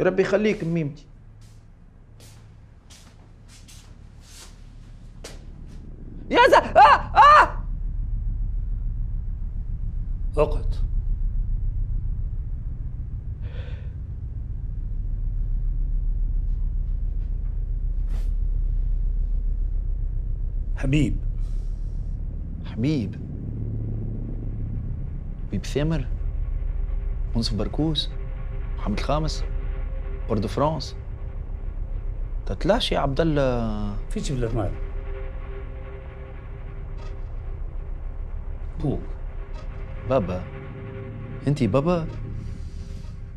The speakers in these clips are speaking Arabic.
ربي يخليك ميمتي. يا زا اقعد. حبيب حبيب ثامر، منصف بركوس، محمد الخامس، بور دو فرانس. تتلاش يا عبد الله فيش بالرمال بوك بابا. انتي بابا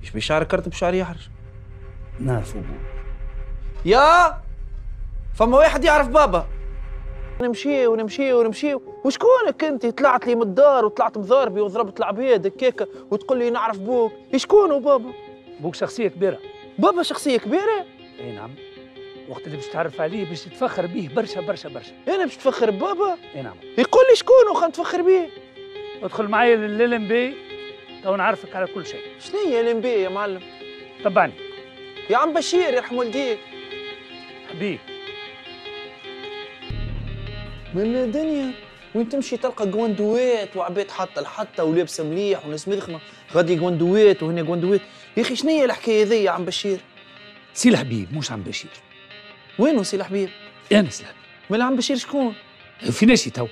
ايش بشعر كرت بشعر يحرش نعرفه بوك. يا فما واحد يعرف بابا. نمشي ونمشي ونمشي. وشكونك انت؟ طلعت لي من الدار وطلعت بضاربي وضربت العبيد هكاك وتقول لي نعرف بوك. شكونه بابا؟ بوك شخصيه كبيره. بابا شخصيه كبيره؟ اي نعم. وقت اللي باش تعرف عليه باش تتفخر به برشا برشا برشا. انا باش تفخر ببابا؟ اي نعم. يقول لي شكونه خلينا نتفخر به. ادخل معايا للام بي تو نعرفك على كل شيء. شنو هي الام بي يا معلم؟ تبعني يا عم بشير يرحم والديك. حبيب من الدنيا وين تمشي تلقى جواندوات وعباد حاطه لحطه ولابسه مليح وناس مدخمه، غادي جواندوات وهنا جواندوات. يا اخي شنو هي الحكايه ذي يا عم بشير؟ سي الحبيب مش عم بشير. وينو سي الحبيب؟ انا سي الحبيب. مال عم بشير شكون؟ فيناشي تو.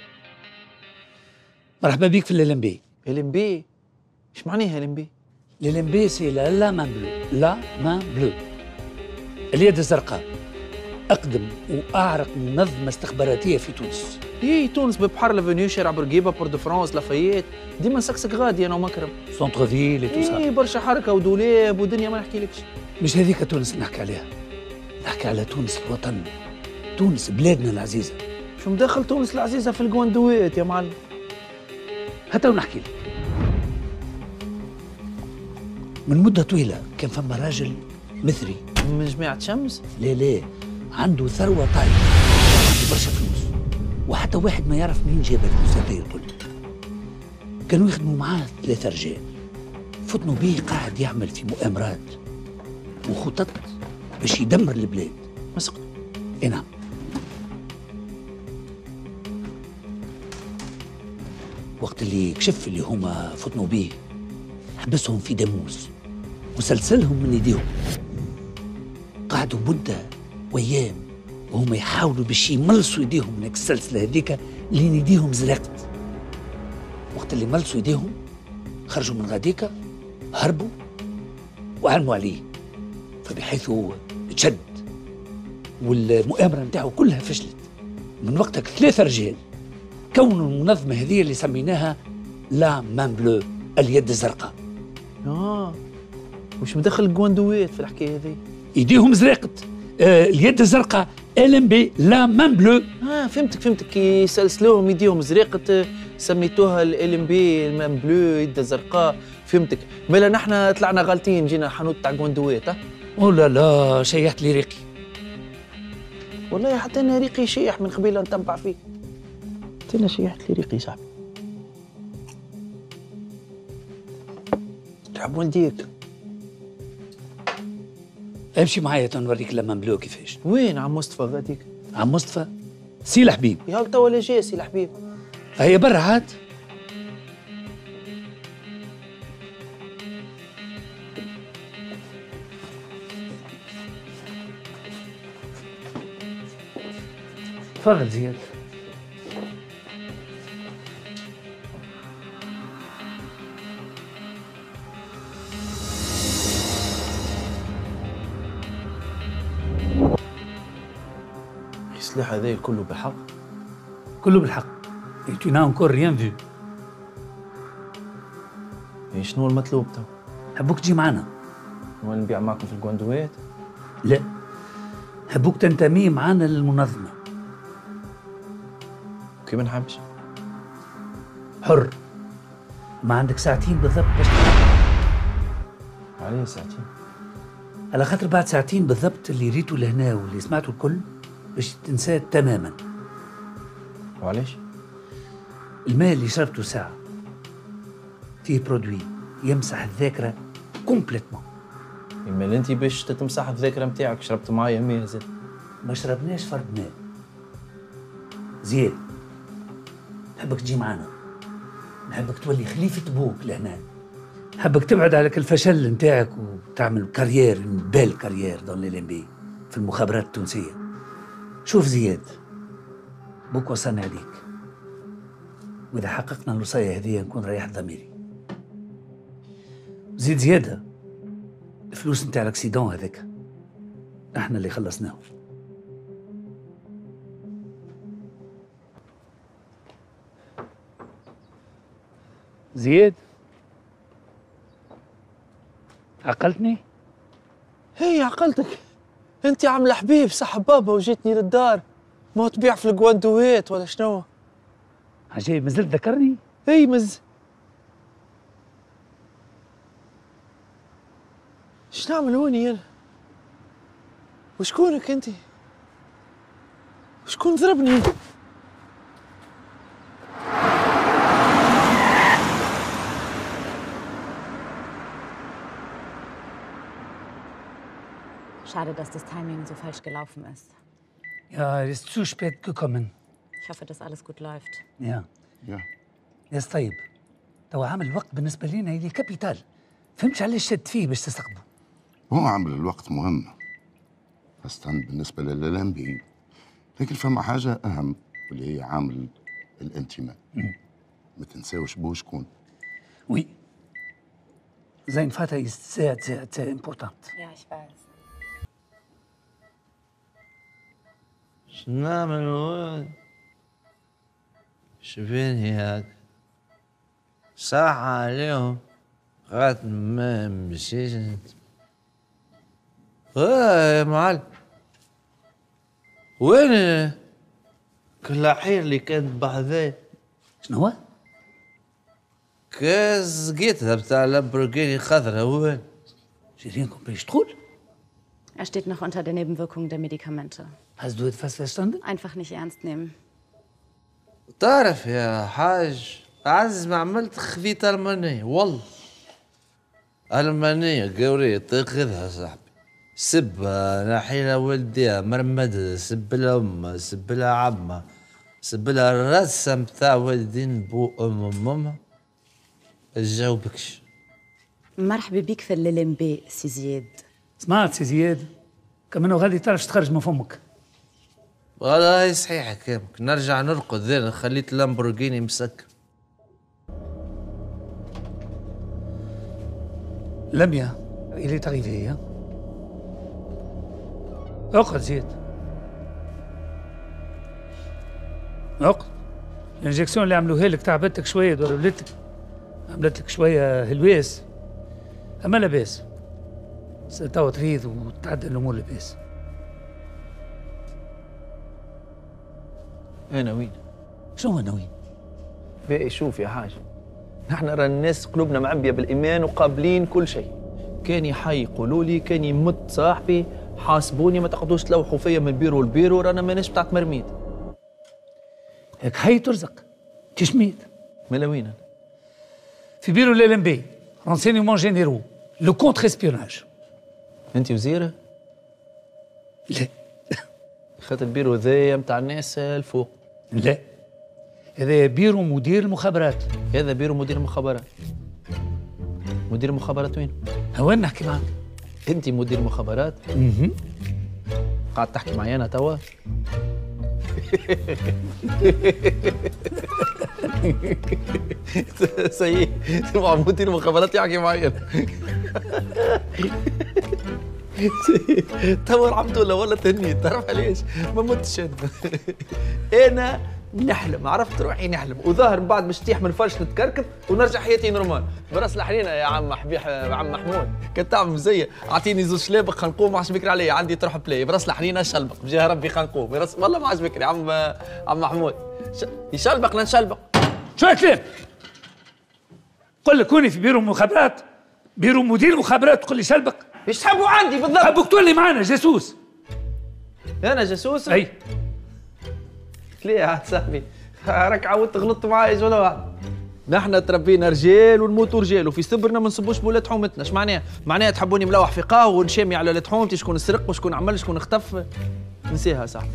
مرحبا بيك في الالمبي. الالمبي؟ اش معناها الالمبي؟ الالمبي سي لا مان بلو. لا مان بلو اليد الزرقاء، أقدم وأعرق منظمة استخباراتية في تونس. هي تونس ببحر لافونيو، شارع بورقيبة، بور دو فرانس، لافاييت، ديما سكسك غادي أنا ومكرم. سونتر فيل وتوسع. إي برشا حركة ودولاب ودنيا ما نحكيلكش. مش هذيك تونس نحكي عليها. نحكي على تونس الوطن. تونس بلادنا العزيزة. شو مداخل تونس العزيزة في الجواندوات يا معلم؟ هاتوا نحكي لك. من مدة طويلة كان فما راجل مثري. من جماعة شمس؟ لا لا. عنده ثروة طايلة برشا فلوس وحتى واحد ما يعرف منين جاب الفلوس هذايا الكل. كانوا يخدموا معاه ثلاثة رجال، فطنوا بيه قاعد يعمل في مؤامرات وخطط باش يدمر البلاد. ما سقط. اي نعم. وقت اللي كشف اللي هما فطنوا بيه حبسهم في داموس وسلسلهم من يديهم. قعدوا مدة وايام وهم يحاولوا باش يملصوا يديهم من السلسله هذيك لين يديهم زرقت. وقت اللي ملصوا يديهم خرجوا من غاديكا، هربوا وعلموا عليه، فبحيث تشد والمؤامره نتاعو كلها فشلت. من وقتك ثلاثه رجال كونوا المنظمه هذه اللي سميناها لا مان بلو اليد الزرقاء. وش مدخل الجواندوات في الحكايه هذه؟ يديهم زرقت. اليد الزرقاء الم بي لا مان بلو. فهمتك فهمتك. كي سلسلوهم يديهم زريقة سميتوها الام بي المان بلو يد الزرقاء. فهمتك. مالا نحن طلعنا غالطين جينا حانوت تاع جواندوات. او لا لا شيحت لي ريقي والله. حتى انا ريقي شيح من قبيله نتبع فيه. حتى انا شيحت لي ريقي صاحبي. تحب ولديك؟ امشي معايا تنوريك لمن بلو كيفاش. وين عم مصطفى غاديك؟ عم مصطفى؟ سي الحبيب. يا توا لا جاي سي الحبيب. هي برا عاد. تفضل زياد. السلاح هذا كله بالحق؟ كله بالحق. tu n'as encore rien vu. شنو المطلوب تو؟ حبوك تجي معنا. نبيع معكم في الجواندوات؟ لا، حبوك تنتمي معنا للمنظمة. كي ما نحبش. حر. ما عندك ساعتين بالضبط باش. عليه ساعتين؟ على خاطر بعد ساعتين بالضبط اللي ريتوا لهنا واللي سمعتوا الكل باش تنساه تماما. وعلاش؟ الماء اللي شربته ساعة فيه برودوي يمسح الذاكرة كومبليتمون. اما انت باش تتمسح الذاكره نتاعك. شربت معايا ميه زاد؟ ما شربناش فرد ماء. زياد نحبك تجي معانا، نحبك تولي خليفه بوك لهنا، نحبك تبعد على الفشل نتاعك وتعمل كارير، بال كارير دون لي لمبي في المخابرات التونسيه. شوف زياد، بوك وصلنا عليك، واذا حققنا الوصايه هذه نكون ريحت ضميري. زيد زياده الفلوس نتاع الاكسيدون هذاك احنا اللي خلصناه. زياد عقلتني؟ هي عقلتك انت يا عم الحبيب، صاحب بابا وجيتني للدار. ما هو تبيع في الكواندويت ولا شنو؟ عجيب مازلت ذكرني؟ اي مز اش نعمل هوني انا؟ وشكونك انت؟ وشكون ضربني؟ Schade, dass das Timing so falsch gelaufen ist. Ja, es ist zu spät gekommen. Ich hoffe, dass alles gut läuft. Ja. Ja. Ja, طيب. توا عامل الوقت بالنسبة لينا اللي كابيتال. فهمتش علاش شد فيه باش تستقبله. هو عامل الوقت مهم. خاصة بالنسبة للالانبي. لكن فما حاجة أهم واللي هي عامل الانتماء. ما تنساوش بو شكون. وي. زين فاتا ist sehr, sehr, sehr important. Ja, ich weiß. شنعمل هون؟ شبيني هاك صاحة عليهم غات ما مشيش. يا معلم وين كلاحير اللي كانت بحذايا؟ شنو؟ كاس جيتها بتاع لامبورجيني خضرا وين؟ شيرينكم باش تقول؟ Er steht noch unter den Nebenwirkungen der Medikamente. Hast du etwas verstanden? Einfach nicht ernst nehmen. تعرف يا حاج عز ما عملت خفيت ألمانية، والله ألمانية قورية تاخذها صاحبي، سبها نحيلها والديها، مرمدها، سب لها أمها، سب لها عمها، سب لها الراسة متاع والدين بو أم أمها، تجاوبكش. مرحبا بيك في الليمبي سي زياد. سمعت سي زياد، كما انه غادي تعرف تخرج من فمك. والله صحيح كلامك، نرجع نرقد ذا خليت اللامبورغيني مسكر. لميا اللي تغيفي هي. اقعد زياد. اقعد. الانجكسيون اللي عملوها لك تعبتك شويه، دورولتك. عملت لك شويه هلواس. اما لاباس. توا تفيض وتعدى الامور لاباس. انا وين؟ شنو انا وين؟ باقي شوف يا حاج، نحن راه الناس قلوبنا معبيه بالايمان وقابلين كل شيء. كان يحي يقولوا لي، كان يمت صاحبي، حاسبوني ما تقعدوش تلوحوا فيا من بيرو لبيرو، رانا ماناش بتاعت مرميد. هيك حي ترزق، تشميت. مالا وين انا؟ في بيرو لالمبي، رونسينيمون جينيرو، لو كونتر اسبيوناج. انت وزيره؟ لا خاطر بيرو هذايا متاع الناس الفوق. لا هذا بيرو مدير المخابرات. هذا بيرو مدير المخابرات. مدير المخابرات وين؟ وين نحكي معاك؟ انت مدير مخابرات؟ اها. قاعد تحكي معايا انا توا؟ سيء مدير المخابرات يحكي معايا. توا الحمد لله والله تهنيت، تعرف علاش؟ ما متش انا نحلم، عرفت روحي نحلم، وظاهر من بعد باش تطيح من فرش نتكركب ونرجع حياتي نورمال. براس الحنينه يا عم حبيح، عم محمود كان تعمل مزيه، اعطيني زوج شلابق خنقوم ما عادش بكري عليا، عندي تروح بلاي. براس الحنينه شلبق بجاه ربي خنقوم، والله ما عادش بكري. عم محمود يشلبق لا نشلبق. شو كلام؟ قل لك هوني في بيرو مخابرات، بيرو مدير مخابرات، تقول لي شلبق؟ ايش تحبوا عندي بالضبط؟ حبوك تولي معانا جاسوس. انا جاسوس؟ اي. ليه يا عاد صاحبي؟ راك عاودت غلطت معايا جوله واحده. نحن تربينا رجال ونموتوا رجال وفي صبرنا ما نصبوش بولاد حومتنا. اش معناها؟ معناها تحبوني ملوح في قهوه ونشامي على ولاد حومتي شكون سرق وشكون عمل شكون اختف؟ نسيها صاحبي.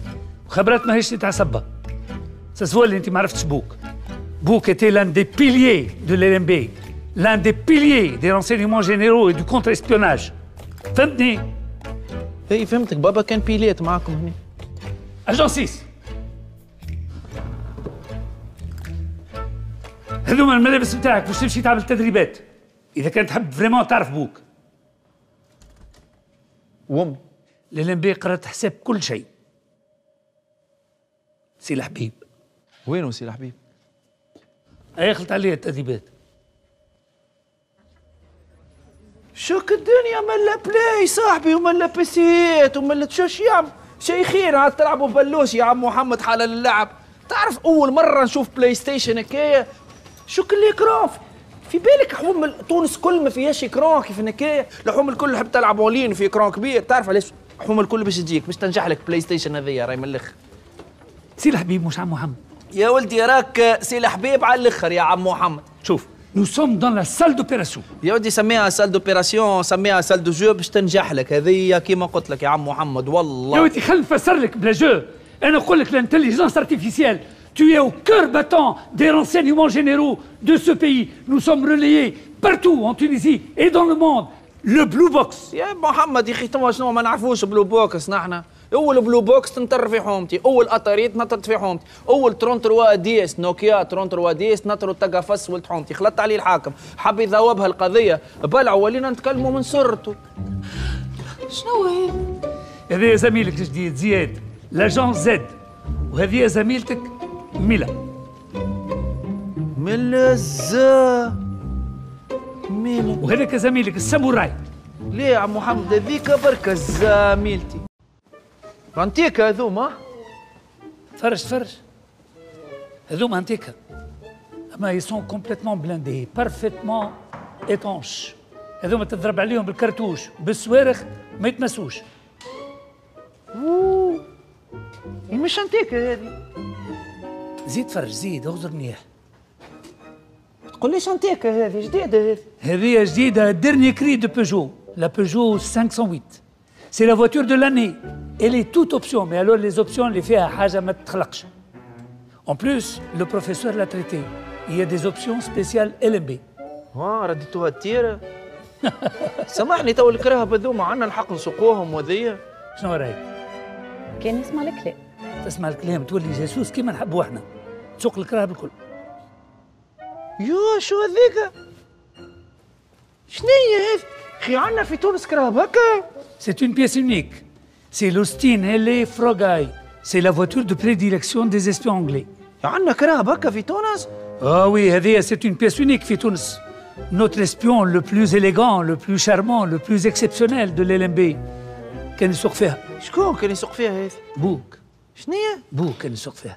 خبرات ماهيش تاع سبه. ساسولي انت ما عرفتش بوك. بوك était l'un des piliers de l'LMB, l'un des piliers des renseignements généraux et du contre-espionnage. فهمتني؟ اي فهمتك بابا كان بيليت معاكم هنا. اجونسيس. هذوما الملابس نتاعك باش تمشي تعمل تدريبات اذا كنت تحب فريمون تعرف بوك. وامي للمبي قرات حساب كل شيء. سي الحبيب وينو سي الحبيب؟ اي خلط عليه التدريبات. شوك الدنيا ملا بلاي صاحبي وملا بيسيات وملا شوش يا عم شيخين عاد تلعبوا بلوش يا عم محمد حلال اللعب. تعرف اول مره نشوف بلاي ستيشن هكايا شو كل اكران في بالك حوم تونس كل ما فيهاش اكران كيف هكايا لحوم الكل حب تلعب اونلاين في اكران كبير. تعرف علاش حوم الكل باش تجيك باش تنجح لك بلاي ستيشن هذيا راهي من الاخر. سي الحبيب مش عم محمد يا ولدي راك سي الحبيب على الاخر يا عم محمد. شوف نو سوم دون لا سال دوبيراسيون يا ولدي سميها سال دوبيراسيون سميها سال دو جو باش تنجح لك هذيا كيما قلت لك يا عم محمد. والله يا ولدي خلينا نفسر لك بلا جو. أنا أقول لك l'intelligence artificielle, tu es au cœur battant des renseignements généraux de ce pays. Nous sommes relayés partout en Tunisie et dans le monde. Le blue box. يا محمد يا أخي توا شنو ما نعرفوش بلو بوكس نحن. أول بلو بوكس نطر في حومتي، أول أطاريت نطرت في حومتي، أول 33 دي اس نوكيا 33 دي اس نطروا تقفص ولد حومتي، خلطت عليه الحاكم، حب يذوبها القضية، بلعوا ولينا نتكلموا من سرته. شنو هي؟ هذا زميلك الجديد زياد. لاجون زد وهذه زميلتك ميلا. ميلا زا ميلا وهذاك زميلك الساموراي. ليه يا عم محمد هذيك برك زميلتي انتيكا هذوما. تفرج تفرج هذوما انتيكا اما يسون كومبليتمون بلاندي بارفيتمون ايتونش. هذوما تضرب عليهم بالكرتوش بالصواريخ ما يتمسوش. مش انتيكا هذه. زيد فرج زيد اغزر منيح. ما تقوليش انتيكا هذه جديده هذه. هذه جديده ديرني كري دو بيجو، لا بيجو 508. سي لا فواتور دو لاني، الي توت اوبسيون، مي الور لي اوبسيون اللي فيها حاجه ما تتخلقش. اون بلوس لو بروفيسور لا تريتي، هي دي اوبسيون سبيسيال ال ام بي. اه رديتوها التيره. سامحني تو الكراهب هذوما عندنا الحق نسوقوهم وذيا. شنو رايك؟ كان نسمع الكلام. تسمع الكلام تولي جاسوس كيما نحبوا احنا. تسوق الكراه بالكل. يو شو هذيك؟ شنيا هذي؟ خي عندنا في تونس كراب هكا؟ سي اون بيس اونيك. سي لوستين هيلي فروغاي. سي لا فواتور دو بريديليكسيون دي اسبيون انجلي. عندنا كراب هكا في تونس؟ اه وي هذه سي اون بيس اونيك في تونس. نوتر اسبيون لو بلوز اليغون، لو بلوز شارمون، لو بلوز اكسبسيونيل دو ليل ام بي. كان يسوق فيها. شكون كان يسوق فيها هذي؟ بوك. شنيا؟ بوك كان يسوق فيها.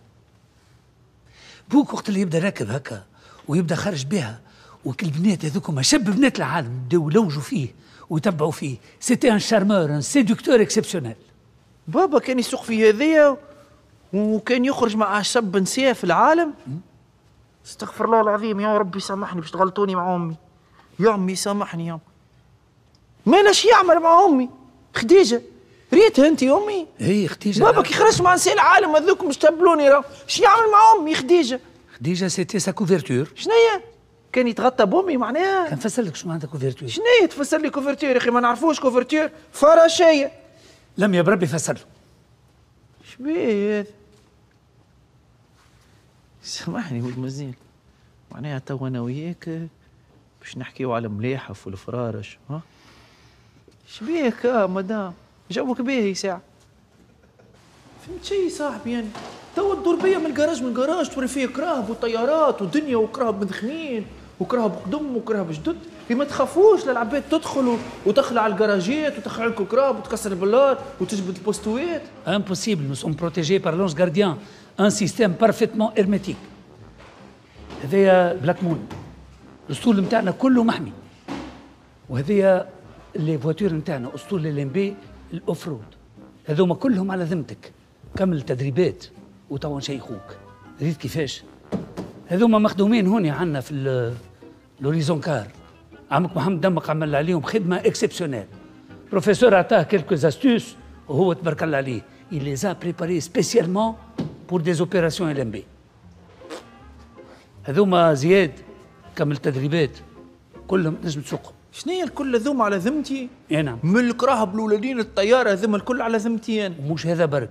بوك وقت اللي يبدا راكب هكا ويبدا خارج بها وكل البنات هذوكم شب بنات العالم بداو يلوجوا فيه ويتبعوا فيه. سيتي ان شارمور ان سيدكتور اكسبسيونيل. بابا كان يسوق في هذيا وكان يخرج مع شاب نساء في العالم. استغفر الله العظيم يا ربي سامحني باش تغلطوني مع امي. يا امي سامحني يا امي. مالاش يعمل مع امي؟ خديجه ريتها انت امي؟ هي خديجه بابا كي خرجت مع نساء العالم هذوك مش تبلوني راه شنو يعمل مع امي خديجه؟ خديجه سيتي سا كوفرتور. شنو هي؟ كان يتغطى بامي معناها؟ كنفسر لك شنو معناتها كوفرتور. شنو هي تفسر لي كوفرتور يا اخي ما نعرفوش كوفرتور فراشيه. لم يا بربي فسر له. شبيه هذا؟ سامحني ولد مزيان معناها تو انا وياك باش نحكيو على الملاحف والفرارش ها؟ شبيك مدام؟ جاوبك باهي ساعة. فهمت شي صاحبي يعني. توا تدور بيا من جراج من جراج توري فيه كراهب وطيارات ودنيا وكراهب مدخنين وكراهب قدم وكراهب جدد. ما تخافوش للعباد تدخل وتخلع على الجراجات وتخلع لكم كراب وتكسر البلاد وتجبد البوستويات. امبوسيبل نو سوم بروتيجي بار لونج غارديان ان سيستيم بارفيتمون ارميتيك. هذايا بلاك مون. الاسطول نتاعنا كله محمي. وهذايا لي فواتور نتاعنا اسطول للمبي الاوف رود هذوما كلهم على ذمتك. كمل التدريبات وتوا نشيخوك. ريت كيفاش هذوما مخدومين هوني عندنا في لوريزون كار. عمك محمد دمك عمل عليهم خدمه اكسبسيونيل. بروفيسور عطاه كيلكو زاستوس وهو تبارك الله عليه. Il les a préparés spécialement pour des opérations LMB. هذوما زياد كمل تدريبات كلهم لازم تسوقهم. شنو هي الكل هذوما على ذمتي؟ اي نعم. ملك راهب الولدين الطياره هذوما الكل على ذمتي انا. ومش هذا برك.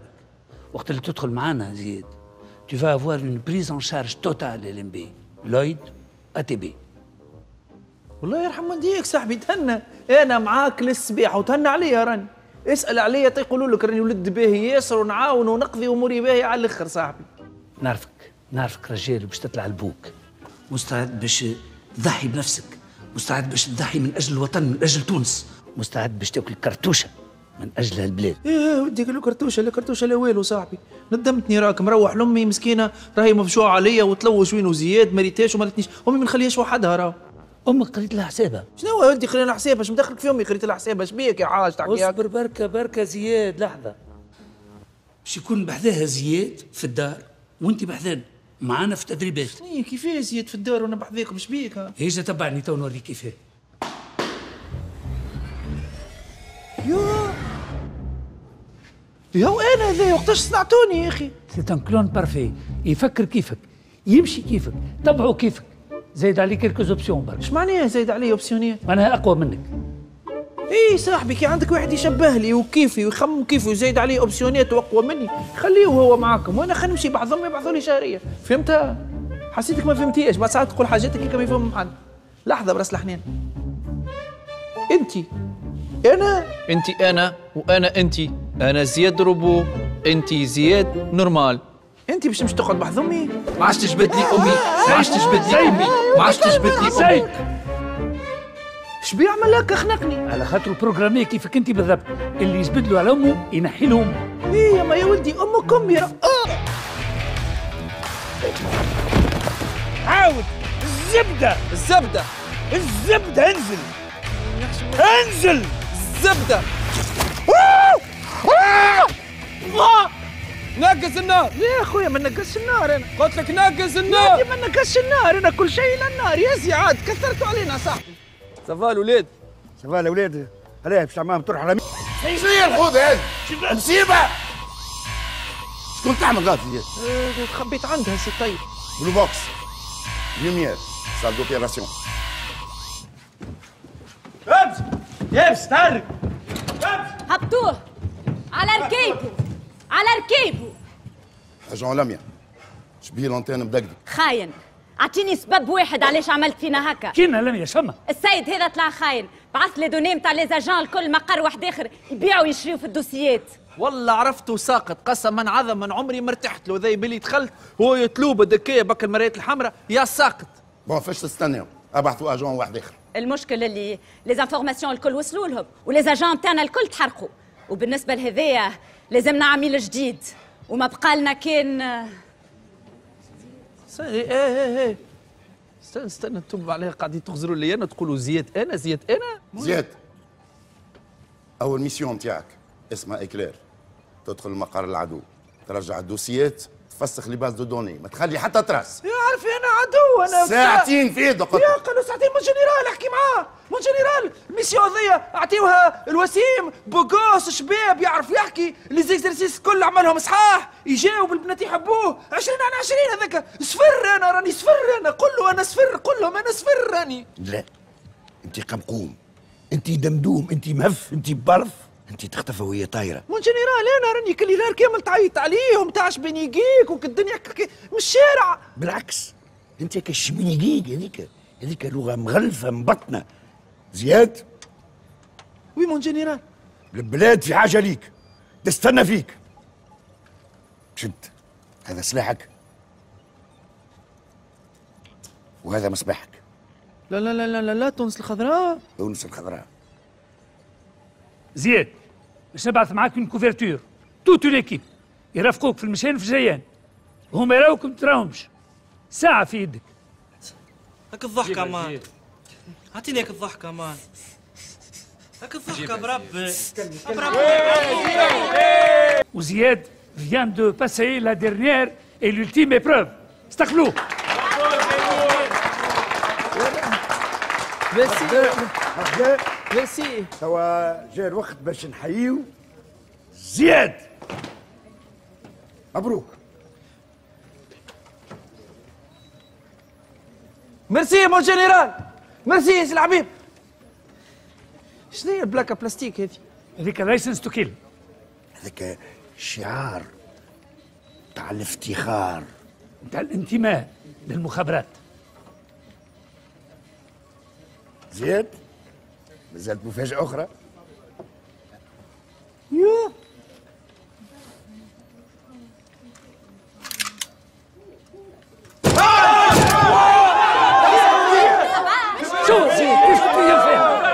وقت اللي تدخل معانا زياد tu vas avoir une prise en charge totale LMB. لويد ATB. والله يرحم والديك صاحبي تهنى، انا معاك للصباح وتهنى عليا راني. اسال عليا يقولوا لك راني ولد باهي ياسر ونعاون ونقضي اموري باهي على الاخر صاحبي. نعرفك نعرفك رجال باش تطلع لبوك، مستعد باش تضحي بنفسك، مستعد باش تضحي من اجل الوطن، من اجل تونس، مستعد باش تاكل كرتوشه من اجل هالبلاد. ايه ودي قالوا كرتوشه، لا كرتوشه لا والو صاحبي، ندمتني راك مروح لامي مسكينه راهي مفشوعه عليا وتلوش وين وزياد ما ريتهاش وما ريتنيش، امي ما نخليهاش وحدها راهو. امك قريت لها حسابها؟ شنو هو ولدي قريت لها حسابها؟ اش مدخلك في امي قريت لها حسابها؟ اش بيك يا حاج تحكي؟ اصبر بركه بركه زياد لحظه. باش يكون بحذاها زياد في الدار وانت بحذان معانا في التدريبات. شنو كيفاه زياد في الدار وانا بحذاكم اش بيك؟ هيجا تبعني تو نوريك كيفاه. يا ياو انا هذايا وقتاش صنعتوني يا اخي؟ سي ان كلون بارفي، يفكر كيفك، يمشي كيفك، طبعه كيفك. زايد عليه كيلكوز اوبسيون برك. اش معناها زايد عليه اوبسيونيات؟ معناها اقوى منك. اي صاحبي كي عندك واحد يشبه لي وكيفي ويخمم كيفي وزايد عليه اوبسيونيات واقوى مني، خليه هو معاكم وانا خلينا نمشي بعضهم يبعثوا لي شهريه، فهمتها؟ حسيتك ما فهمتيش، بعد ساعات تقول حاجاتك كيما يفهم حد. لحظه براس الحنان. انتي انا انتي انا وانا انتي، انا زياد روبو، انتي زياد نورمال. انت باش تمشي تقعد بحض امي؟ ما عادش تجبد لي امي، ما عادش تجبد لي امي، ما عادش تجبد لي امي. اش بيعمل لك خنقني؟ على خاطر بروغرامي كيفك انت بالضبط، اللي يجبد له على امه ينحي له امه. ايه ما يا ولدي امك امي. عاود الزبده الزبده الزبده، انزل انزل الزبده. نقص النار يا اخويا. ما نقصش النار، انا قلت لك نقص النار. ما نقصش النار، انا كل شيء للنار يا زياد، كثرتوا علينا صاحبي. صافا الولاد، صافا الولاد، علاه باش عمام تروح على ايش هي الخوذه هذه؟ مصيبه. شكون تعمل غادي زياد؟ خبيت عندها سي طيب. بلو بوكس لوميير سال دوبيراسيون. هبس يابس تعرف هبس. هبطوه على ركيبه على ركيبه. جون لميا شبيه لونتين بدقدق خاين. اعطيني سبب واحد علاش عملت فينا هكا. كينا لميا شما السيد هذا طلع خاين، بعث لي دوني نتاع لي زاجون الكل مقر واحد اخر يبيعوا ويشريوا في الدوسيات. والله عرفته ساقط قسما عظم، من عمري ما ارتحت له. ذي بلي دخلت هو يتلوب الدكايه بك المرايات الحمراء يا ساقط. بون فاش تستناو ابعثوا اجون واحد اخر. المشكل اللي لي زانفورماسيون الكل وصلوا لهم ولي زاجون تاعنا الكل تحرقوا، وبالنسبه لهذايا لازمنا عميل جديد وما بقى لنا كان. ايه استنى انتم عليها قاعدين تغزروا لي انا تقولوا زياد انا زياد انا. زياد اول ميسيون تاعك اسمها اكلير، تدخل المقر العدو ترجع الدوسيات تفسخ لي باز دو دوني، ما تخلي حتى تراس. يا عرفي انا عدو انا ساعتين في يدك يا قالوا ساعتين. من جنرال احكي معاه، من جنرال الميسيون هذيا اعطيوها الوسيم بوغوس شباب يعرف يحكي، لي زيكزرسيس كل عملهم صحاح يجاوب البنات يحبوه 20 على 20. هذاك صفر، انا راني صفر، انا قول له انا صفر، قول لهم انا صفر راني. لا انت قمقوم، انت دمدوم، انت مهف، انت برف، انت تختفى وهي طايره. مون جنرال انا راني كل نهار كامل تعيط عليهم تعش بنيقيك وكالدنيا من الشارع. بالعكس انت كالشمينيقيك، هذيك لغه مغلفه من بطنه. زياد وي مون جنرال، البلاد في حاجه ليك، تستنى فيك. شد هذا سلاحك وهذا مصباحك. لا لا لا لا لا تونس الخضراء، تونس الخضراء. زياد باش نبعث معاك اون كوفرتور توتو ليكيب يرافقوك في المشان في الجيان، هما يراوك ما تراهمش. ساعة في يدك. هاك الضحكة مان، أعطيني هاك الضحكة مان، هاك الضحكة بربي. وزياد vient de passer la dernière et l'ultime épreuve. استقلوه. ميرسي. توا جاء الوقت باش نحييو زياد. مبروك. ميرسي مون جينيرال. ميرسي سي الحبيب. شنو هي البلاكه بلاستيك هذه؟ هذيك لايسنس تو كيل. هذاك شعار تاع الافتخار، تاع الانتماء للمخابرات. زياد مازالت مفاجأة أخرى. يوه شو زيد كيف تبيا فيها؟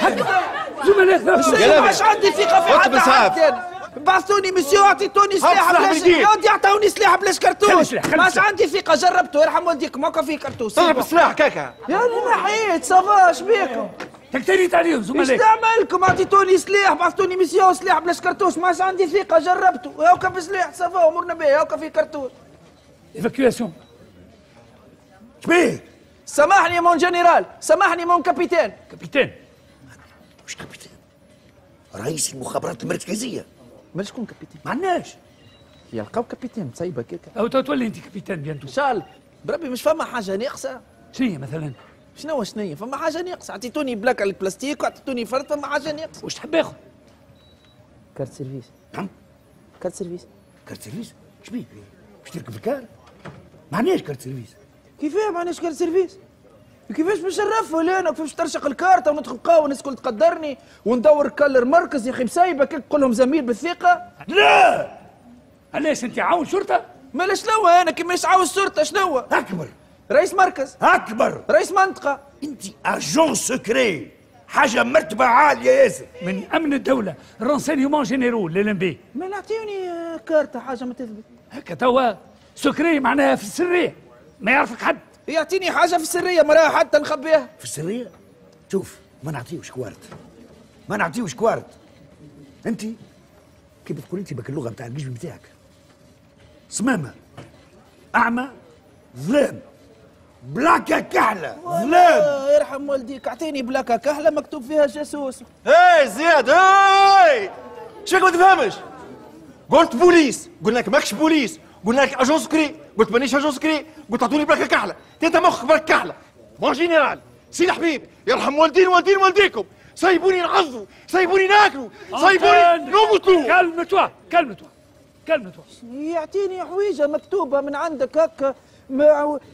هكا زملاء مش عندي ثقة في حد. عاد بعثوني مسيو اعطيتوني سلاح بلاش يقعد يعطوني سلاح بلاش كرتوش، ماش عندي ثقه. جربته يرحم والديك موقع فيه كرتوش. طيب السلاح كاكا يا نحيت صافاش بيكم تكتريت عليهم زملاء. ايش نعملكم؟ اعطيتوني سلاح، بعثتوني مسيو سلاح بلاش كرتوش، ماش عندي ثقه. جربته هاكا بسلاح صافا امورنا باهيه، هاكا فيه كرتوش. ايفاكيواسيون شبيه؟ سامحني مون جنرال، سامحني مون كابيتان. كابيتان؟ مش كابيتان، رئيس المخابرات المركزيه. ما شكون كابيتان؟ ما عندناش. يلقاو كابيتان مصيبه كيكا. او تولي انت كابيتان بيانتو. ان شاء الله، بربي مش فما حاجه ناقصه. شنو هي مثلا؟ شنو هي؟ فما حاجه ناقصه، اعطيتوني بلاكه البلاستيك واعطيتوني فرد، فما حاجه ناقصه. واش تحب اخذ؟ كارت سيرفيس. نعم؟ كارت سيرفيس. كارت سيرفيس؟ شبيه؟ باش تركب الكار؟ ما عندناش كارت سيرفيس. كيفاه ما عندناش كارت سيرفيس؟ كيفاش باش نرفهوا لهنا وكيفاش ترشق الكارت وندخل قهوه والناس الكل تقدرني وندور كلر مركز يا اخي مصايبه كي تقول لهم زميل بالثقه؟ لا علاش انت عاون شرطه؟ مالا شنو انا كي مانيش عاون شرطه شنو؟ اكبر رئيس مركز، اكبر رئيس منطقه. انت اجون سكري، حاجه مرتبه عاليه ياسر من امن الدوله، رونسينيومون جينيرو للانبي. ما نعطيوني كارت حاجه ما تثبت هكا توا سكري معناها في السريه ما يعرفك حد. يعطيني حاجه في السريه مراه حتى نخبيها في السريه. شوف ما نعطيوش كوارت، ما نعطيوش كوارت. انت كيف تقول انت بك اللغه نتاع الجيش نتاعك صمامه اعمى ظلام بلاكه كحله ظلام. يرحم والديك اعطيني بلاكه كحله مكتوب فيها جاسوس. اي زياد اي شكون ما تفهمش؟ قلت بوليس، قلنا لك ماكش بوليس، قلنا لك اجون سكري، قلت مانيش اجون سكري، قلت اعطوني بلاكه كحله، انت مخك بلاكه كحله. مون جينيرال سي الحبيب يرحم والدين والدين والديكم، سايبوني نعضوا، سايبوني ناكلوا، سايبوني نموتوا. كلمتوا كلمتوا كلمتوا. يعطيني حويجه مكتوبه من عندك هكا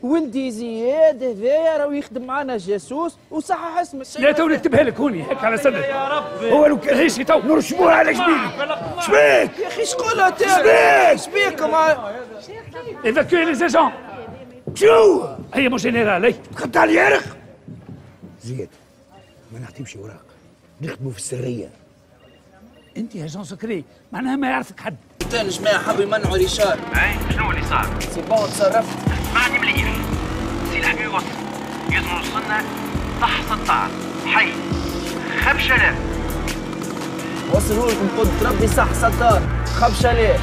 ولدي زياد هذايا راهو يخدم معنا جاسوس وصحح اسمه. لا تو نكتبها لك هوني هيك على صدرك يا ربي. هو لو كان هيشي تو نرشموها على جبينك. شبيك؟ يا اخي شقولها تو؟ شبيك؟ شبيكم؟ ايفاكيو لي زيجون. شو؟ هي مون جينيرال هي. تقطع لي عرق. زياد ما نعطيوش اوراق، نخدموا في السريه. انت اجون سكري معناها ما يعرفك حد. جماعة حبوا يمنعوا ريشار. اي شنو اللي صار؟ سي بون تصرفت. اسمعني مليح. سي الحبيب وصل. يلزمنا وصلنا صح 16 حي 5000. وصلوا لكم قدرة ربي صح 16 5000.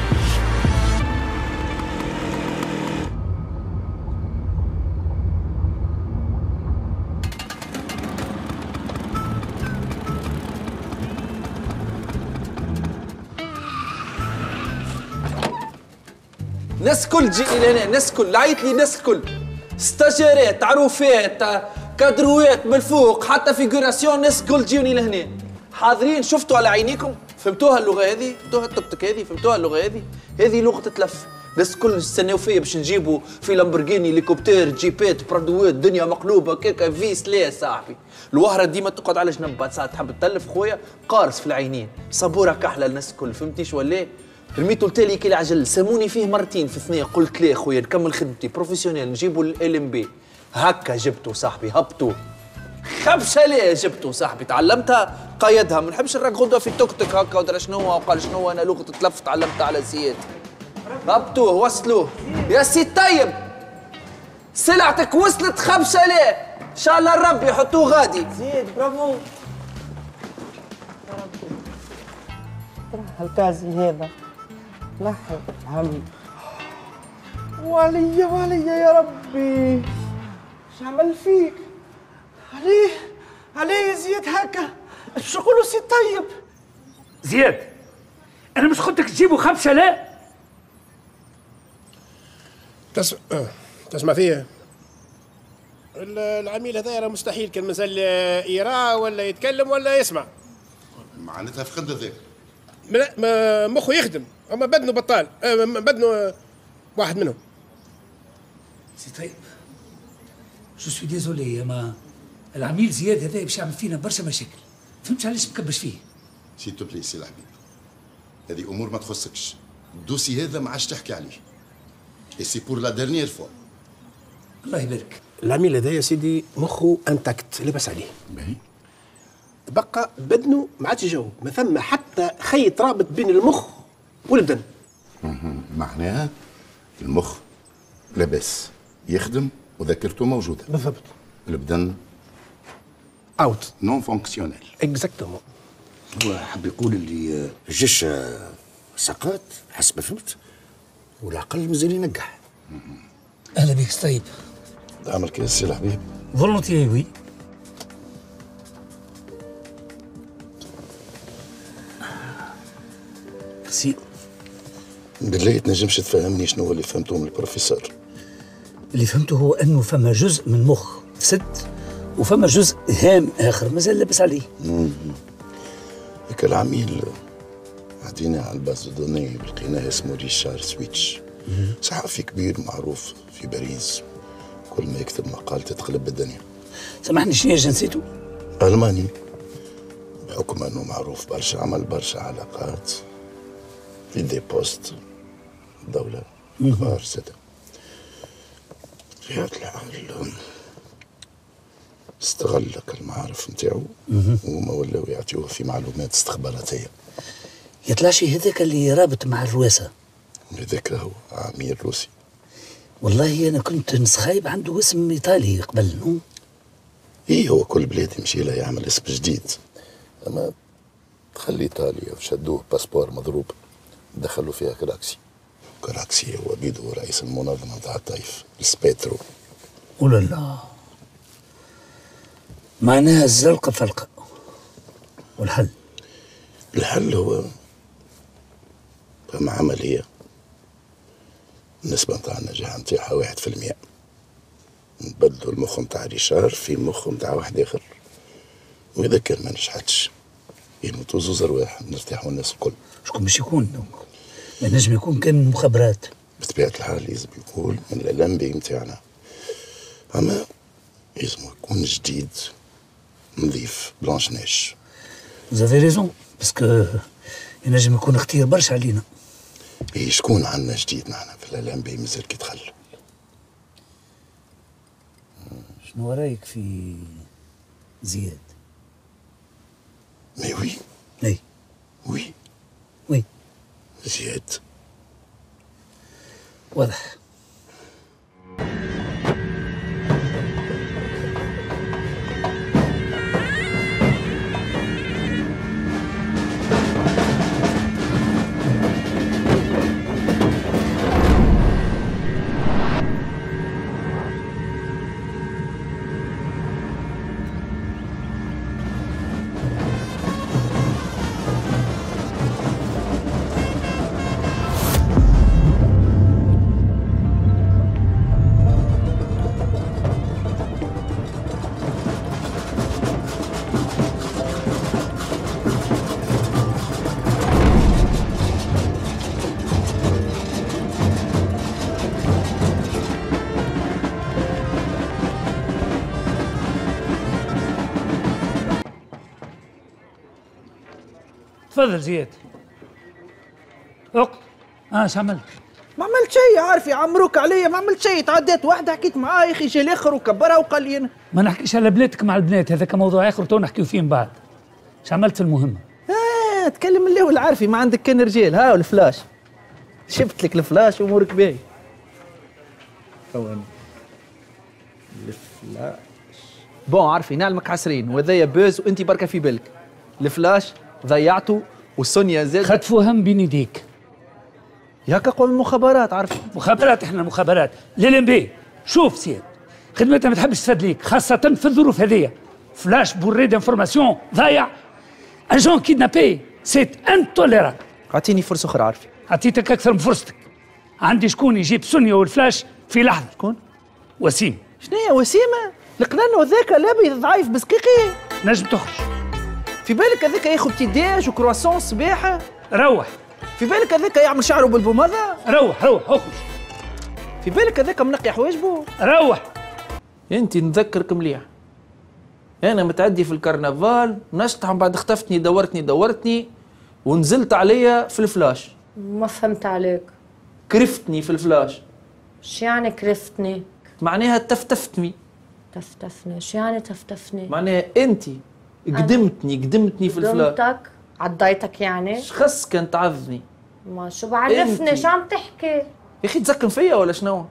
الناس كل تجي الى الناس كل عيط لي، الناس كل استاجيرات تعروفات كادروات من الفوق حتى فيغوراسيون، الناس كل تجيوني لهنا حاضرين. شفتوا على عينيكم فهمتوها اللغه هذه، فهمتوها التبتك هذه، فهمتوها اللغه هذه، هذه لغه تلف. الناس كل استناو فيا باش نجيبوا في لامبورغيني ليكوبتير جيبات برادوات دنيا مقلوبه كيكا فيس. لا صاحبي الوهره ديما تقعد على جنب، بعد ساعه تحب تلف خويا قارص في العينين صبوره كحله. الناس كل فهمتيش ولا رميتو التالي كي العجل. سموني فيه مرتين في الثنيه قلت ليه خويا نكمل خدمتي بروفيسيونيل نجيبو ال ام بي. هكا جبتو صاحبي هبطو خبشه. ليه جبتو صاحبي؟ تعلمتها قايدها، ما نحبش نراك غدوه في توك توك هكا ودرا شنو وقال شنو. انا لغه تلف تعلمتها على زياد. هبطوه وصلوه يا سي طيب، سلعتك وصلت خبشه. ليه ان شاء الله الرب يحطوه غادي. زيد برافو. هالكازي هذا لحق همي وعليا وعليا يا ربي. شو عمل فيك؟ عليه زياد هكا؟ شغله سي طيب. زياد انا مش قلتلك تجيبوا 5؟ لا تسمع فيا، العميل هذا راه مستحيل كان مازال يرى ولا يتكلم ولا يسمع، معناتها فقد الذاكرة. لا مخه يخدم، اما بدنه بطال. بدنه واحد منهم. سي طيب جو سوي ديزولي، اما العميل زياد هذا باش يعمل فينا برشا مشاكل، فهمتش علاش مكبش فيه. سي تو بليز سي الحبيب، هذه امور ما تخصكش، الدوسي هذا ما عادش تحكي عليه. اي سي بور لا ديرنيير فوا. الله يبارك. العميل هذا يا سيدي مخه انتاكت، لاباس عليه. بقى بدنه ما عادش يجاوب، ما ثم حتى خيط رابط بين المخ والبدن. معناها المخ لاباس يخدم وذاكرته موجوده. بالضبط. البدن اوت نون فونكسيونيل. اكزاكتومون. هو حب يقول اللي الجيش سقط حسب ما فهمت، والعقل مازال ينجح. اهلا بك سي طيب. عمل كي السي الحبيب فولونتي. وي ميرسي. بالله تنجمش تفهمني شنو هو اللي فهمته من البروفيسور؟ اللي فهمته هو انه فما جزء من مخ فسد وفما جزء هام اخر مازال لابس عليه. هيك العميل عدينا على الباز دوني لقيناه اسمه ريشار سويتش، صحفي كبير معروف في باريس، كل ما يكتب مقال تتقلب الدنيا. سامحني شنو هي جنسيته؟ الماني، بحكم انه معروف برشا عمل برشا علاقات في دي بوست الدولة كبار سادة. رياض العمل استغل لك المعارف نتاعو وما ولاو يعطيوه في معلومات استخباراتية. يطلع شي هذاك اللي رابط مع الرواسة. هذاك هو عميل روسي. والله أنا كنت نسخايب عنده اسم إيطالي قبل. إيه هو كل بلاد يمشي لها يعمل اسم جديد، أما تخلي إيطاليا وشدوه باسبور مضروب دخلوا فيها كراكسي. كراكسي هو بيدو رئيس المنظمة نتاع الطائف سبيترو. أولا لا، معناها الزلقة فلقة. والحل؟ الحل هو فما عملية النسبة نتاع النجاح نتاعها 1%، نبدلوا المخ نتاع ريشار في مخ نتاع واحد آخر، وإذا كان ما نجحتش يموتوا زوز أرواح، نرتاحوا الناس الكل. شكون باش يكون؟ نجم يكون كان من المخابرات. بطبيعة الحال لازم يكون من الألمبي نتاعنا، أما لازم يكون جديد نظيف بلانش ناش. زافي ريزون، باسكو ينجم يكون اختيار برشا علينا. إيه شكون عندنا جديد نحنا في الألمبي مازال كي دخل؟ شنو رايك في زياد؟ مي وي. إي وي وي زياد واضح. تفضل زياد. اقعد. اش عملت؟ ما عملت شيء، عارف يعمروك عليا، ما عملت شيء، تعديت واحده حكيت معاه يا اخي جا الاخر وكبرها وقال لي ما نحكيش على بناتك مع البنات، هذاك موضوع اخر تو نحكيو فيه من بعد. اش عملت في المهمه؟ تكلم اللي هو العارفي، ما عندك كان رجال. ها والفلاش، شفت لك الفلاش وامورك باهي. ثواني الفلاش بون، عارفي نعلمك عسرين وهذايا بوز وانت بركه في بالك. الفلاش ضيعته والسونيا زاد خطفوها من بين يديك. ياك اقوى من المخابرات، عارف مخابرات، احنا مخابرات للمبي. شوف سيد، خدمتها ما تحبش تفاد ليك، خاصة في الظروف هذيا. فلاش بوري دانفورماسيون ضايع. اجون كيدنابي سيت انتوليرابل. اعطيني فرصة أخرى عارفي. اعطيتك أكثر من فرصتك. عندي شكون يجيب سونيا والفلاش في لحظة. شكون؟ وسيم. شنو هي وسيمة؟ القنانو هذاك لابيض ضعيف بسكيكي. نجم تخرج. في بالك هذاك ياخذ تي داش وكرواسون الصباح؟ روح. في بالك هذاك يعمل شعره بالبوماضة؟ روح روح اخرج. في بالك هذاك منقي حواجبه؟ روح. انت نذكرك مليح، انا متعدي في الكرنفال نشطح، من بعد اختفتني دورتني ونزلت عليا في الفلاش. ما فهمت عليك. كرفتني في الفلاش. شو يعني كرفتني؟ معناها تفتفتني. تفتفني؟ شو يعني تفتفني؟ معناها انت قدمتني في الفلاش. قدمتك؟ عضيتك يعني؟ شخص كان تعضني. ما شو بعرفني شو عم تحكي يا اخي؟ تزكم فيا ولا شنو؟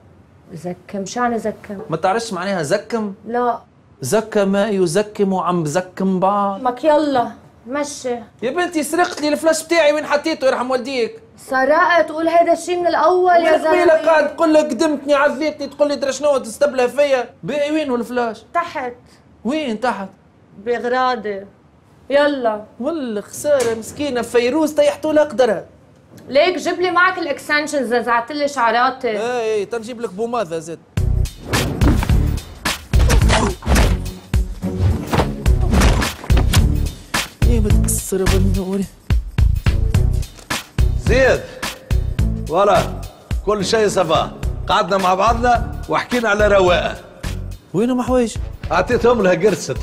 زكم؟ شو يعني زكم؟ ما تعرفش معناها زكم؟ لا. زكم يزكم وعم بزكم بعض. ماك يلا مشي يا بنتي. سرقت لي الفلاش بتاعي، وين حطيته يرحم والديك؟ سرقت؟ قول هذا الشيء من الاول يا زلمه. قبيله قاعد تقول لك قدمتني عذيتني، تقول لي درا شنو تستبلها فيا. باقي وين الفلاش؟ تحت. وين تحت؟ بغراضي. يلا. والله خساره مسكينه فيروز طيحتوا لها قدرها. ليك جيب لي معك الاكستنشنز، زعت لي شعراتي. اي تنجيب لك بوماذا زاد. ايه بتكسر بندوري زيد. ورا كل شيء صفا، قعدنا مع بعضنا وحكينا على رواقه. وين محوايج؟ اعطيتهم لها قرصت.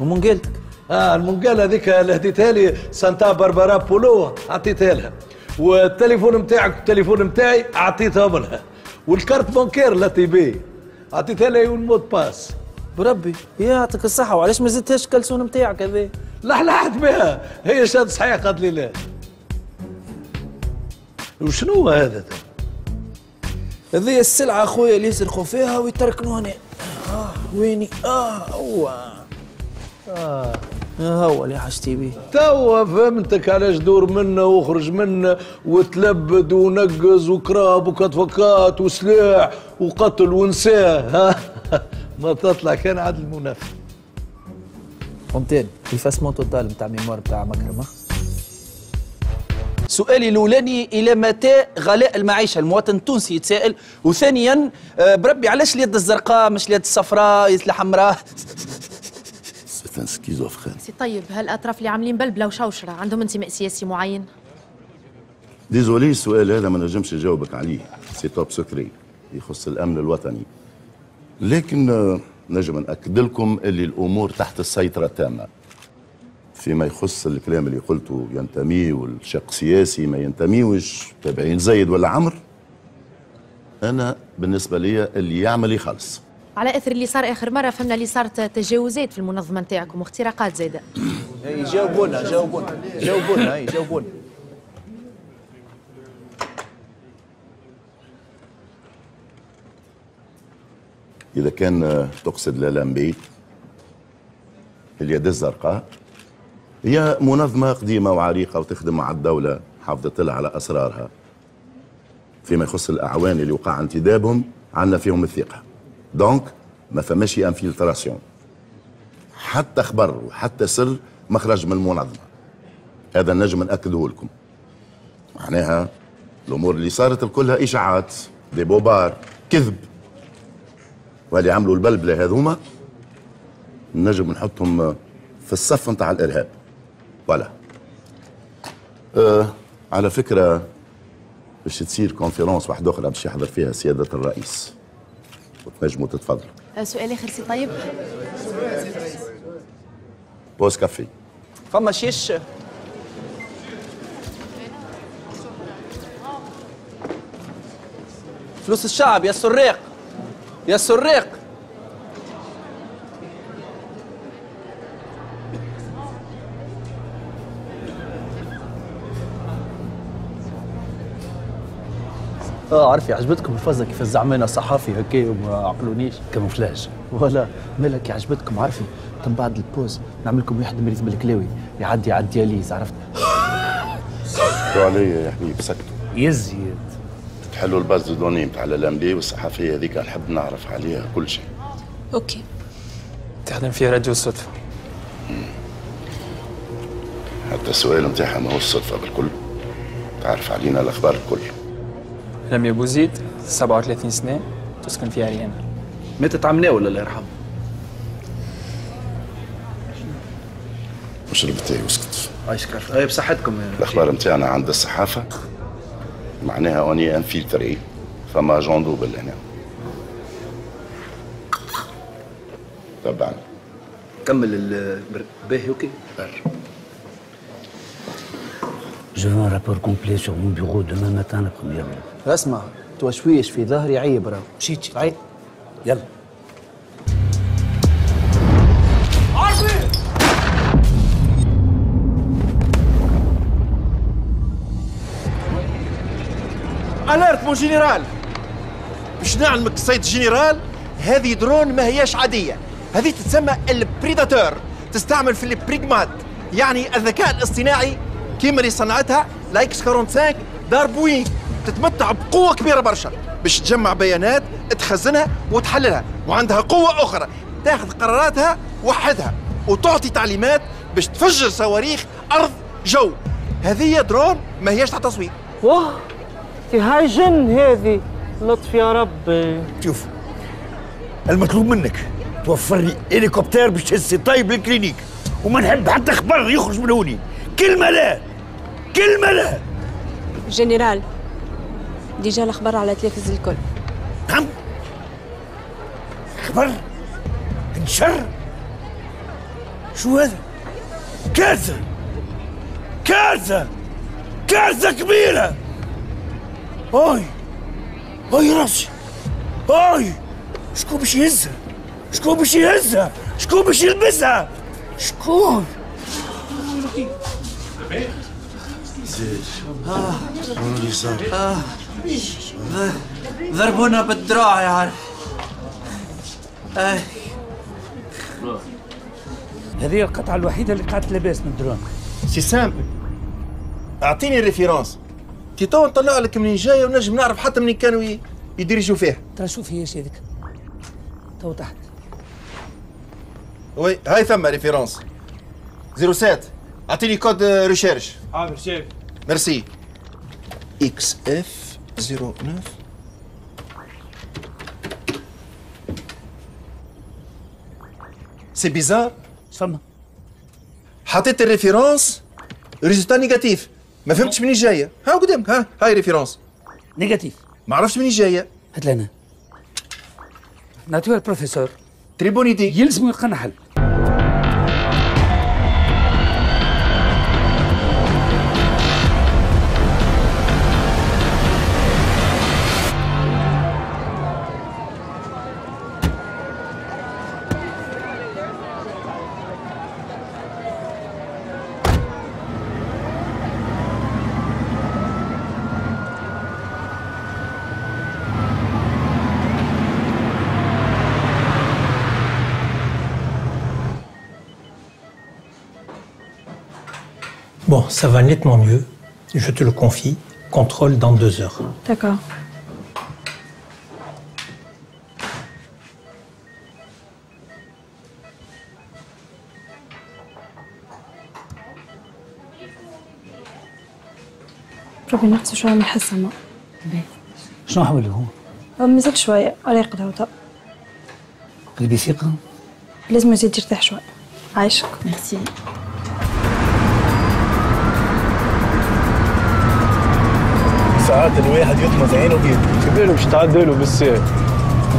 ومنقالتك؟ المنقاله هذيك اللي هديتها لي سانتا باربارا بولو اعطيتها لها، والتليفون نتاعك والتليفون نتاعي اعطيتهم لها، والكارت بانكير لا تي بي اعطيتها لها، والمود باس. بربي يعطيك الصحة، وعلاش ما زدتهاش الكلسون نتاعك هذا؟ لحلحت بها هي شاد صحيح قالت لي لا. وشنو هذا؟ هذه السلعة اخويا اللي يسرقوا فيها ويتركنوا هنا. ويني؟ هو اللي حاجتي بيه. توا فهمتك علاش دور منه واخرج منه، وتلبد ونقز وكراب وكتفكات وسلاح وقتل ونساه. ما تطلع كان عاد المنافق. فهمتني الفاسمون توتال نتاع ميموار نتاع مكرمه. سؤالي الاولاني، الى متى غلاء المعيشه؟ المواطن التونسي يتساءل. وثانيا بربي علاش اليد الزرقاء مش اليد الصفراء، اليد الحمراء؟ سي طيب، هالاطراف اللي عاملين بلبله وشوشره عندهم انتماء سياسي معين؟ ديزولي السؤال هذا ما نجمش نجاوبك عليه، سي توب سكري يخص الامن الوطني. لكن نجم نأكد لكم اللي الأمور تحت السيطرة التامة. فيما يخص الكلام اللي قلته ينتمي والشق السياسي ما ينتميوش، تابعين زيد ولا عمر، أنا بالنسبة لي اللي يعمل يخلص. على إثر اللي صار آخر مرة فهمنا اللي صارت تجاوزات في المنظمة نتاعكم واختراقات زايدة. جاوبونا. إذا كان تقصد لالامبي، اليد الزرقاء هي منظمة قديمة وعريقة وتخدم مع الدولة، حافظت لها على أسرارها. فيما يخص الأعوان اللي وقع انتدابهم عندنا فيهم الثقة، دونك ما فماش انفلتراسيون، حتى خبر وحتى سر مخرج من المنظمة. هذا النجم نأكده لكم. معناها الأمور اللي صارت كلها إشاعات، دي بوبار، كذب. واللي عملوا البلبله هذوما نجم نحطهم في الصف نتاع الارهاب. فوالا. على فكره باش تصير كونفيرونس واحده اخرى باش يحضر فيها سياده الرئيس. وتنجموا تتفضلوا. سؤال اخر سي طيب. بوز كافي. فما شيش؟ فلوس الشعب يا سريق. يا سريق. عرفي عجبتكم الفازة كيف زعمنا صحافي هكا وما عقلونيش كاموفلاج ولا مالك؟ عجبتكم عرفي. من بعد البوز نعملكم واحد مريض بالكلاوي يعدي على الدياليز، عرفت؟ سكتوا عليا يا حبيبي، سكتوا يا زياد. حلو الباز دوني نتاع الامبي والصحفيه هذيك نحب نعرف عليها كل شيء. اوكي. تخدم فيها راديو الصدفة. حتى سؤال الامتحان هو الصدفة بالكل. تعرف علينا الأخبار الكل. لم يبوزيد 37 سنة تسكن في عريانا. ماتت عمناه ولا الله يرحمه؟ وشرب التاي وسكت. عايشك عافية. أي بصحتكم يا الأخبار نتاعنا عند الصحافة معناها أوني انفلتر إيه؟ فما جون دوبل هنا. طبعا. كمل الباهي اوكي؟ Je veux un rapport complet sur mon bureau demain matin la première heure. اسمع توشويش في ظهري عيب راهو. مشيت عيب. يلا. عربي! الارت مون جينيرال. باش نعلمك السيد جينيرال هذه درون ما هياش عادية. هذه تتسمى البريداتور، تستعمل في البريغمات، يعني الذكاء الاصطناعي كيما اللي صنعتها لايكس 45 داربوين. تتمتع بقوة كبيرة برشا باش تجمع بيانات، تخزنها وتحللها، وعندها قوة أخرى تاخذ قراراتها وحدها وتعطي تعليمات باش تفجر صواريخ أرض جو. هذه درون ما هياش تاع تصوير. واه هاي جن هذه، لطف يا ربي. شوف المطلوب منك توفر لي هليكوبتر باش تهز طيب للكلينيك، وما نحب حتى خبر يخرج من هوني. كلمة لا، كلمة لا. جنرال ديجا الخبر على تلفز الكل. نعم خبر انشر. شو هذا؟ كارثة كارثة كارثة كبيرة. أي أي راسي، أي شكون باش يهزها؟ شكون باش يهزها؟ شكون باش يلبسها؟ شكون؟ ضربونا بالدراع يا عرف. هذه القطعة الوحيدة اللي قعدت لاباس من الدرون. سي سامبل، أعطيني الريفيرونس كي تو نطلع لك منين جاية، ونجم نعرف حتى منين كانوا يديرجوا فيها. ترى شوف هياش هذيك تو تحت. وي هاي ثم ريفيرونس 07. اعطيني كود ريشيرش. حاضر شيف. ميرسي. اكس اف 09. سي بيزار. فما حطيت الريفيرونس ريزلتا نيجاتيف، ما فهمتش منين جايه. ها قدامك، ها هاي ريفيرونس نيجاتيف، ما عرفتش منين جايه. هات لنا ناتور بروفيسور تريبونيتي، يلزم يلقى حل. Bon, ça va nettement mieux. Je te le confie. Contrôle dans 2 heures. D'accord. ربي نقص شوية من الحسمة. شنو أحوال هو؟ مازال شوية، الله يقدر وطأ. قلبي ثقة؟ لازم يزيد يرتاح شوية. عايشك. ميرسي. ساعات الواحد يطمز عينه بيده. شبيله مش تعدلوا بالسيف.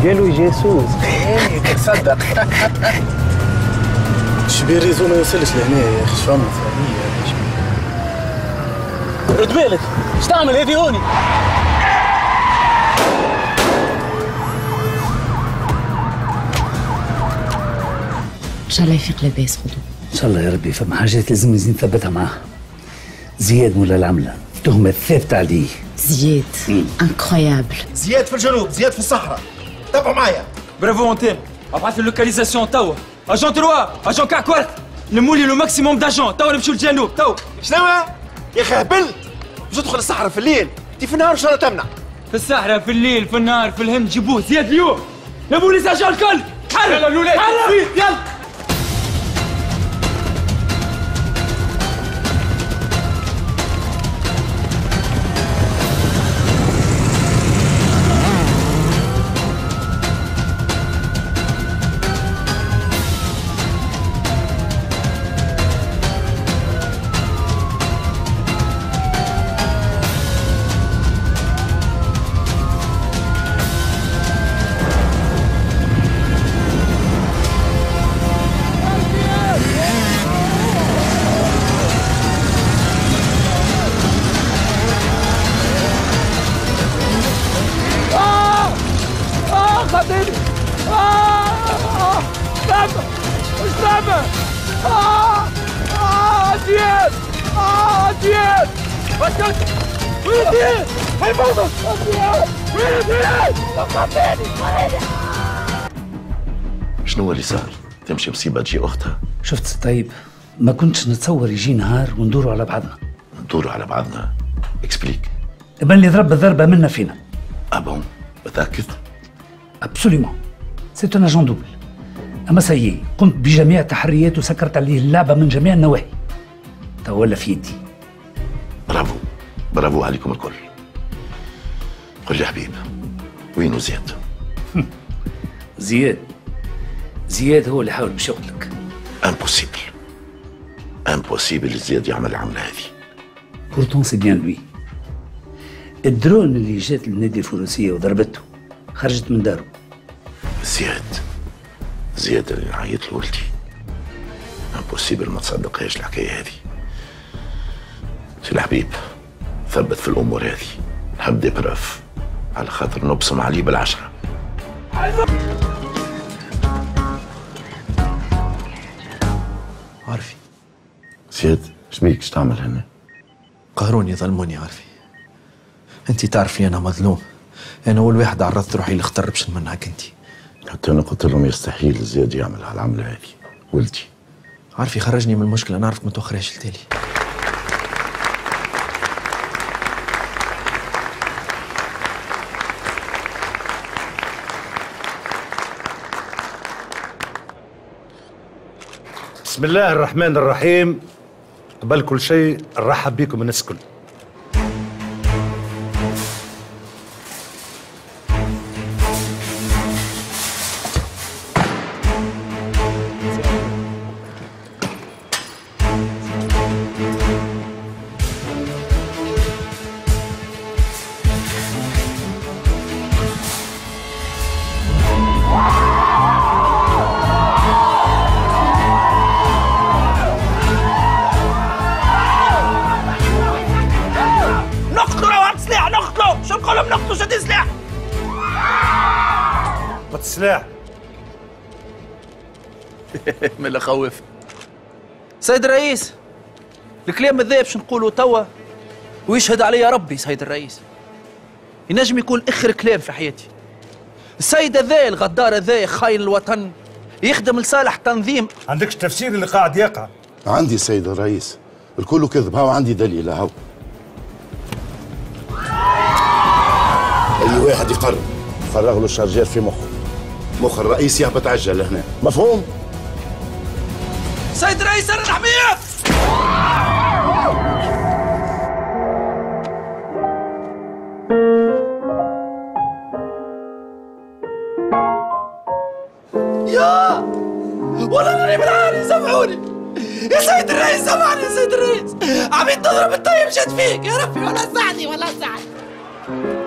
قالوا جاسوس. ايه تصدق. شبيه الريزو ما يوصلش لهنا يا اخي، شفنا ثانية. رد بالك، اش تعمل هذه هوني؟ ان شاء الله يفيق لاباس خدو. ان شاء الله يا ربي. فما حاجات لازم نثبتها معاه. زياد مولا العملة، التهمة الثابتة عليه. زياد انكرويابل. زياد في الجنوب، زياد في الصحراء. تابعوا معايا. برافو انتيم. ابعث اللوكاليزاسيون توا. اجون تروا، اجون كعكوات، لموا لي لو ماكسيموم داجون. توا نمشيو للجنوب توا. شنو يا اخي هبلت؟ باش تدخل الصحراء في الليل، انت في النهار ان شاء الله تمنع. في الصحراء في الليل في النهار في الهند، جيبوه زياد اليوم. لموا لي زاجون الكل. حرك يلا الولاد حرك يلا. شنو اللي صار؟ تمشي مصيبة تجي أختها. شفت الطيب؟ ما كنتش نتصور يجي نهار وندوروا على بعضنا. ندوروا على بعضنا؟ اكسبليك. ابن اللي ضرب الضربة منا فينا. أبون؟ متأكد؟ أبسوليمون. سيت أن أجون دوبل. أما سيي قمت بجميع التحريات وسكرت عليه اللعبة من جميع النواحي. تولى في يدي. برافو. برافو عليكم الكل. قل لي حبيب وينو زياد؟ زياد هو اللي حاول باش يقتلك. امبوسيبل امبوسيبل زياد يعمل العمله هذه. بورتون سي بيان لوي. الدرون اللي جات للنادي الفروسيه وضربته خرجت من داره. زياد اللي نعيط لولدي. امبوسيبل ما تصدقهاش الحكايه هذه. سي الحبيب ثبت في الامور هذه. نحب دي براف على خاطر نبصم عليه بالعشره. عارفي سياد شبيك اش تعمل هنا؟ قهروني ظلموني عارفي. انت تعرفي انا مظلوم. انا اول واحد عرضت روحي للخطر باش نمنعك انت. حتى انا قلت لهم يستحيل زياد يعمل هالعمله هذه. ولدي عارفي خرجني من المشكله. نعرفك ما توخرهاش لتالي. بسم الله الرحمن الرحيم. قبل كل شيء نرحب بكم الناس الكل. ملا خوف سيد الرئيس. الكلام هذا باش نقولوا توا ويشهد عليا ربي. سيد الرئيس ينجم يكون اخر كلام في حياتي. السيد هذا الغدار هذا خاين الوطن يخدم لصالح تنظيم. عندكش تفسير اللي قاعد يقع؟ عندي سيد الرئيس. الكل كذب. هاو عندي دليل. هاو اي واحد يقرر فرغ له الشارجير في مخه. مخ الرئيس يهبط عجل هنا. مفهوم؟ سيد رئيس الرحمية. يا والله راني بالعالي. سامحوني يا سيد الرئيس. سامحني يا سيد الرئيس. عبيد تضرب الطيب شد فيك. يا ربي والله ساعدي والله ساعدي.